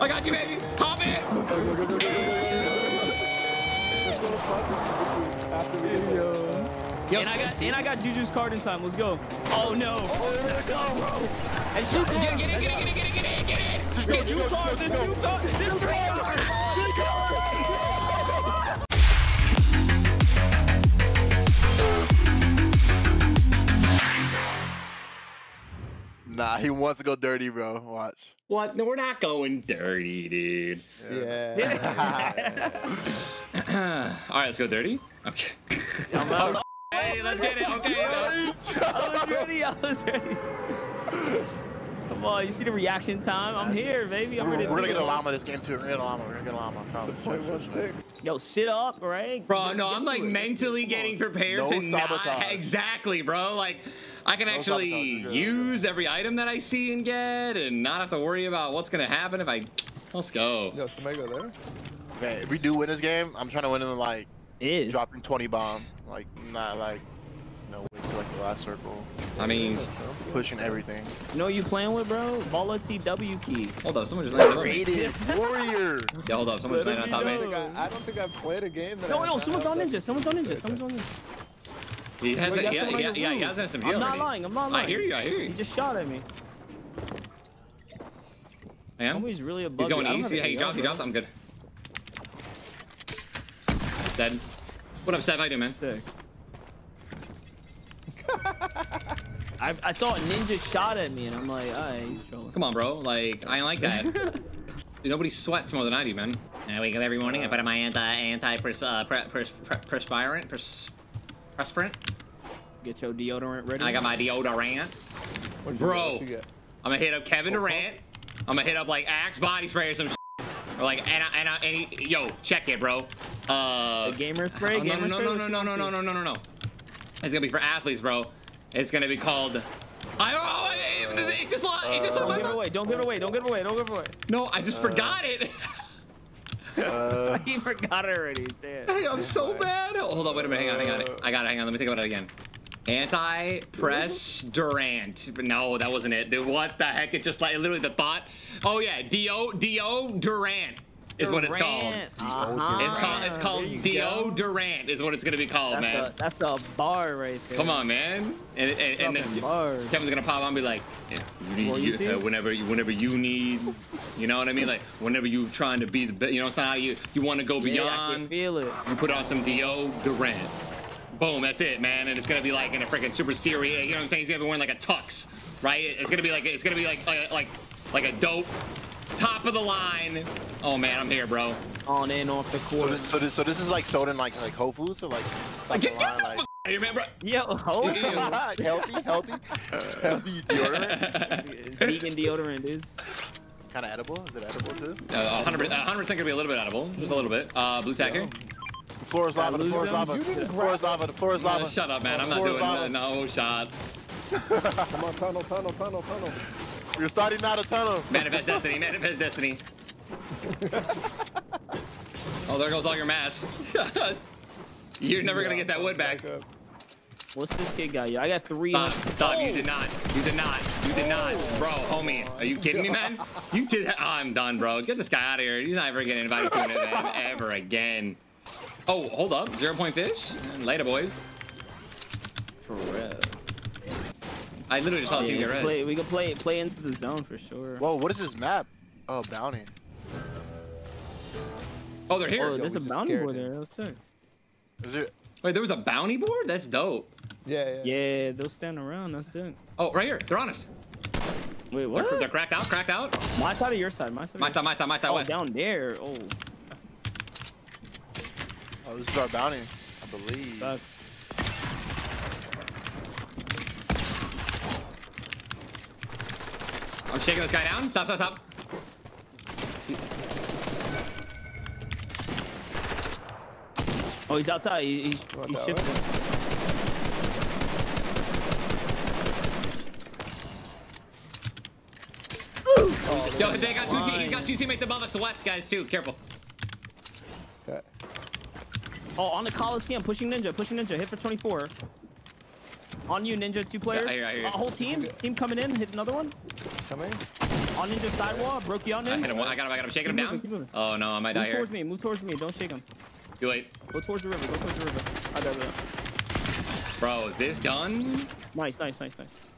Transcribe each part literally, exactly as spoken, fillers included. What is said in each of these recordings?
I got you, baby! Hop in! Yo. And I got and I got Juju's card in time. Let's go. Oh no! Oh, here we go, bro! And shoot! Get, get it! Get it! Get it! Get it! Get it! Just get Juju's card! This Juju's card! This Juju's card! Nah, he wants to go dirty, bro. Watch. What? No, we're not going dirty, dude. Yeah. yeah. yeah. All right, let's go dirty. Okay. I'm oh, hey, let's get it. Okay. I was ready. I was ready. Come on, you see the reaction time? I'm here, baby. I'm ready. We're gonna get a llama this game too. We're gonna get a llama. We're gonna get a llama. I Yo, sit up, right? Bro, no, I'm like it. mentally getting prepared no to sabotage. not exactly, bro. Like. I can actually no use every item that I see and get and not have to worry about what's going to happen if I... Let's go. Yo, somebody go there? Okay, if we do win this game, I'm trying to win in like... It. Dropping twenty bomb. Like, not like... No way to like the last circle. I mean... Pushing everything. You know what you playing with, bro? Vola T W key. Hold up, someone just landed on me. Rated Warrior! Yeah, hold up, someone just landed on top of me. I don't think I've played a game that... No, yo, someone's on Ninja. Someone's on Ninja. Someone's on Ninja. He has Wait, a, yeah, yeah, yeah, he has some heal. I'm not already. lying, I'm not lying. I hear you, I hear you. He just shot at me. I am? He's really above He's going easy. Hey, he drops, he drops. I'm good. Dead. What up, Seth? How you doing, man? Sick. I, I saw a ninja shot at me, and I'm like, alright, he's trolling. Come on, bro. Like, I ain't like that. Nobody sweats more than I do, man. I wake up every morning, uh, I put on my anti-anti-perspirant. Anti pers uh, pers pers Press print. Get your deodorant ready. I got my deodorant. What Bro, you get? I'm gonna hit up Kevin Durant. I'm gonna hit up like Axe Body Spray or some shit. Or like, and, I, and, I, and he, yo, check it, bro. Uh, the gamer spray? Uh, no, gamer no, no, spray no, no, no, no, no, no, no, no, no. It's gonna be for athletes, bro. It's gonna be called. I don't know. It, it, it just lost. It just uh, don't give it away. Don't give it away. Don't give it away. Don't give it away. No, I just uh, forgot it. Uh, he forgot it already. Damn. Hey, I'm so bad. Oh, hold on, wait a minute. Hang on, hang on. I got it. Hang on. Let me think about it again. Anti press Durant. No, that wasn't it. Dude, what the heck? It just like literally the thought. Oh yeah, do do Durant is what it's called. Uh-huh. It's called it's called do Durant is what it's gonna be called, that's man. The, that's the bar right there. Come on, man. And and, and then bars. Kevin's gonna pop on and be like, yeah, you, you, uh, whenever you whenever you need. You know what I mean? Like, whenever you're trying to be the best, you know, it's not how you, you want to go beyond. Yeah, I can feel it. You put on some deodorant. Boom, that's it, man. And it's going to be like in a freaking Super Series, you know what I'm saying? He's going to be wearing like a tux, right? It's going to be like, it's going to be like, like, like, like a dope, top of the line. Oh, man, I'm here, bro. On and off the court. So this, so this, so this is like sold in like, like Whole Foods or like... like get, get the fuck out of here, man, bro. Yo, Whole Foods. Healthy, healthy, healthy deodorant. Vegan deodorant, dude. Kind of edible? Is it edible too? Uh, one hundred percent, one hundred percent gonna be a little bit edible. Just a little bit. Uh, blue tack here. The floor is lava, the floor is lava. The floor is lava, the floor is lava. Shut up, man. I'm not doing uh, no shots. Come on, tunnel, tunnel, tunnel, tunnel. You're starting out a tunnel. Manifest destiny, manifest destiny. Oh, there goes all your mats. You're never gonna get that wood back. What's this kid got you? I got three. Stop, stop. Oh. You did not. You did not. You did not. Bro, homie, are you kidding me, man? You did that. Oh, I'm done, bro. Get this guy out of here. He's not ever getting invited to an event ever again. Oh, hold up. Zero point fish. Later, boys. For real. I literally just saw the team get red. We can play, play into the zone for sure. Whoa, what is this map? Oh, bounty. Oh, they're here. Oh, there's Yo, a bounty board there. That was sick. Is it? Wait, there was a bounty board? That's dope. Yeah, yeah. Yeah, they'll stand around. That's it. Oh, right here. They're on us. Wait, what? They're, they're cracked out, cracked out. My side or your side? My side, my side, my side, my side. Oh, west. Down there. Oh. Oh, this is our bounty, I believe. Fuck. I'm shaking this guy down. Stop, stop, stop. Oh, he's outside. He, he's he's shifting. Oh, yo, they got two, he's got two teammates above us, the west guys too. Careful. Okay. Oh, on the Coliseum, pushing Ninja, pushing Ninja, hit for twenty-four. On you, Ninja, two players. Yeah, I, I, I, a whole team. Okay. Team coming in. Hit another one. Coming. On Ninja sidewall. Broke you on Ninja. I hit him. I got him. I got him. Shaking him down. Moving, oh, no. I might die here. Move towards me. Move towards me. Don't shake him. Too late. Go towards the river. Go towards the river. I got it. Bro, is this done? Nice, nice, nice, nice.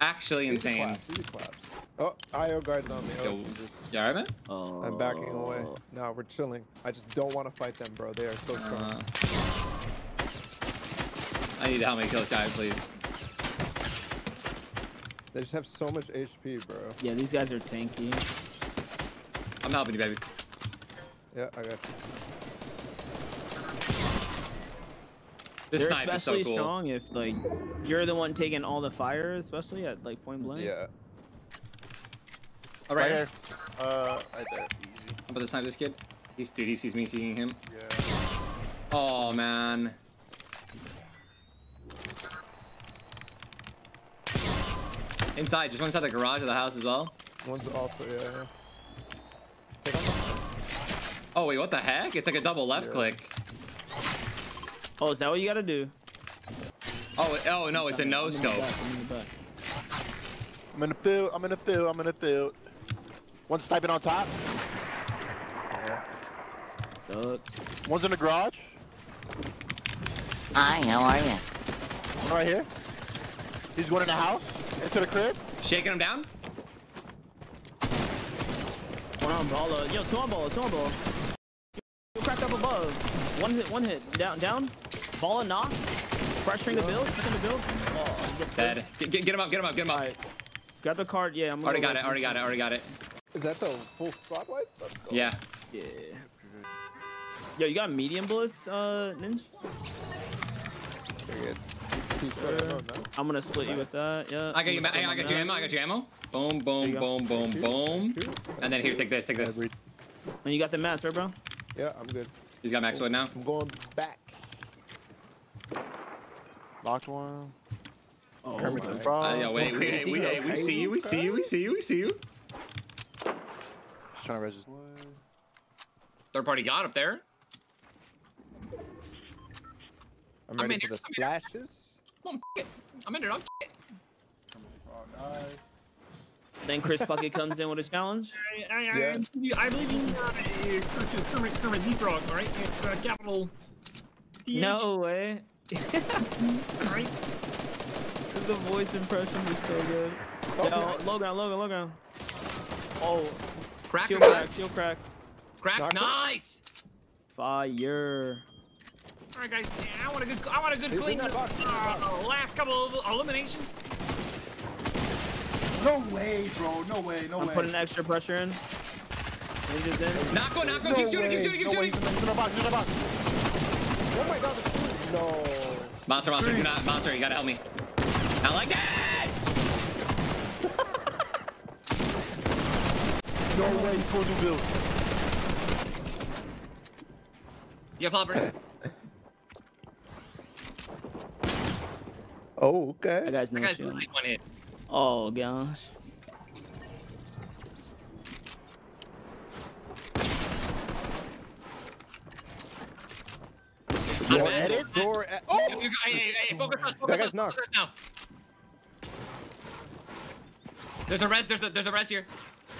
Actually insane. Claps, claps. Oh, I O guarding on me. Oh, you alright, man? Oh. I'm backing away. No, we're chilling. I just don't want to fight them, bro. They are so strong. Uh, I need how many kills, guys, please. They just have so much H P, bro. Yeah, these guys are tanky. I'm helping you, baby. Yeah, I got you. This They're especially is so cool. strong if like you're the one taking all the fire, especially at like point blank. Yeah. All right. right here. Uh, right there. Easy. I'm about to snipe this kid. He's dude. He sees me seeing him. Yeah. Oh man. Inside, just one inside the garage of the house as well. One's also yeah. Take oh wait, what the heck? It's like a double left yeah. click. Oh, is that what you gotta do? Oh, oh no, it's a no scope. I'm in the field, I'm in the field, I'm in the field. One's sniping on top. Yeah. Stuck. One's in the garage. Hi, how are you? One right here. He's going in the house, into the crib. Shaking him down. One on baller. Yo, two on baller, two on baller. You cracked up above. One hit, one hit. Down, down. Ball and knock. Pressuring the build. Pressuring the build. Oh, get dead. Get, get, get him up. Get him up. Get him up. Right. Grab the card. Yeah, I'm already got it. Already got it. Already got it. Is that the full squad wipe? Yeah. Yeah. Yo, you got medium bullets, uh, Ninja? Very good. Uh, I'm gonna split you with that. Yeah. I got you. I, I got you ammo. I got you ammo. Boom, boom, boom, boom, boom. And then here, take this. Take this. And you got the mats, right, bro? Yeah, I'm good. He's got max wood now. I'm going back. Locked one. Oh, Kermit's bro. Uh, yeah, wait, wait, wait, wait, wait. We see you, we see you, we see you, we see you. Just trying to register. Third party got up there. I'm ready for the splashes. Come on, f*** it. I'm in it, I'm f*** it. Then Chris Bucket comes in with a challenge. I, I, yeah. I, I believe you were a Kermit, Kermit the Frog, right? It's uh, capital P H. No way. Right? The voice impression was so good. Oh, yo, low ground, low ground, low ground. Oh. Crack, shield crack, shield crack. Crack, Darker? Nice! Fire. Alright, guys, I want a good, I want a good He's clean. Uh, last couple of eliminations. No way, bro. No way, no I'm way. I'm putting extra pressure in. Ninja's in. Knock on, knock on. No keep shooting, way. keep shooting, keep no shooting. He's in the box, he's in the box. Oh my god, the no. Monster, monster, do not. Monster, you gotta help me. Not like that! No way, he's supposed to build. You have poppers. Oh, okay. That guy's no that guy's shooting. Really one hit. Oh gosh. Door edit? Door edit? Oh! Hey, hey, hey, focus us, focus us, focus us now. There's a res, there's a, there's a res here.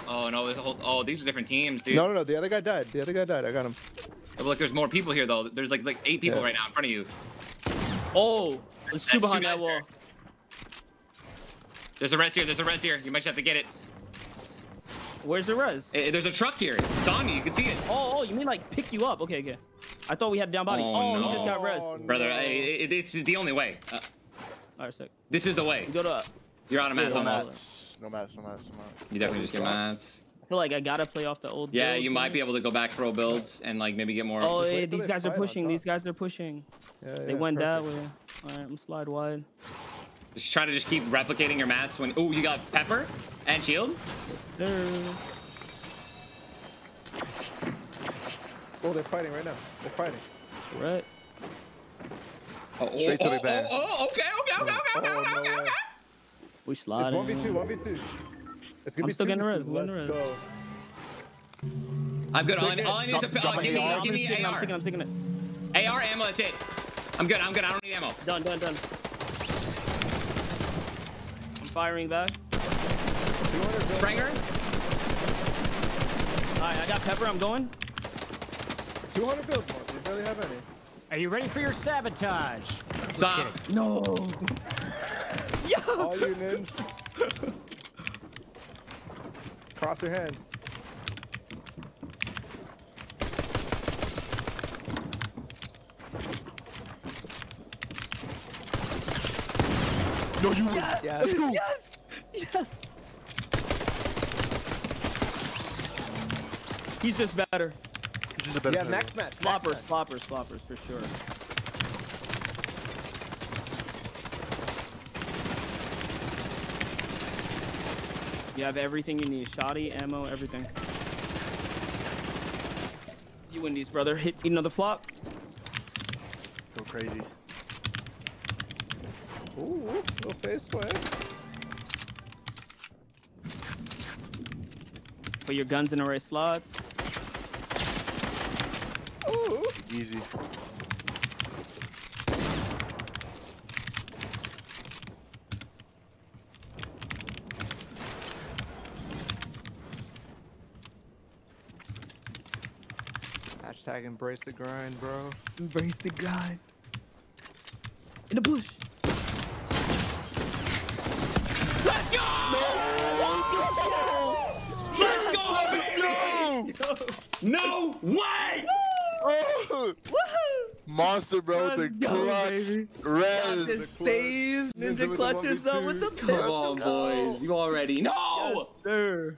Oh no, there's a whole, oh these are different teams, dude. No, no, no, the other guy died, the other guy died, I got him. Oh, look, there's more people here though. There's like like eight people yeah. right now in front of you. Oh, there's two behind that wall. There's a res here, there's a res here. You might just have to get it. Where's the res? Hey, there's a truck here. It's on you, you can see it. Oh, oh, you mean like pick you up. Okay, okay. I thought we had down body. Oh, oh no. He just got res. Oh, brother, no. I, it, it's the only way. Uh, All right, sick. This is the way. You go to uh, You're out of mats almost. No mats, no mats, no mats. You definitely just get mats. I feel like I gotta play off the old Yeah, build, you might man. be able to go back pro builds and like maybe get more. Oh, hey, these guys are pushing. These guys are pushing. Yeah, they yeah, went perfect. that way. All right, I'm slide wide. Just try to just keep replicating your mats when. Oh, you got pepper and shield. Yes, sir. Oh, they're fighting right now. They're fighting. Right. Oh, oh, Straight oh, to the back. Oh, oh, okay, okay, okay, oh, okay, okay, okay, no okay, okay. We sliding. It's one v two, one v two. It's gonna I'm be still getting the red. Let's red. go. I'm good. All I, all I need is a oh, give me, I'm give me thinking, A R. I'm thinking, I'm thinking it. A R ammo, that's it. I'm good, I'm good. I don't need ammo. Done, done, done. firing back. Springer. Alright, I got Pepper. I'm going. two hundred build points. You barely have any. Are you ready for your sabotage? Stop. No. Yo. All you ninjas. Cross your hands. No, you yes. Yes. Let's go. Yes. Yes. He's just better. He's just a better. Yeah, max match. Floppers, floppers, floppers for sure. You have everything you need. Shoddy, ammo, everything. You win these, brother. Hit another flop. Go crazy. Ooh, little face slam. Put your guns in the right slots. Ooh. Easy. Hashtag embrace the grind, bro. Embrace the grind. In the bush. Let's go! No! Let's go! Let's go! Let's go! No way! Oh. Monster, bro, let's the go, clutch res. The save. Ninja clutches up with the pistol. Come on, boys. You already know. Yes, sir.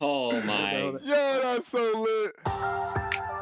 Oh, my. Yo, that's so lit.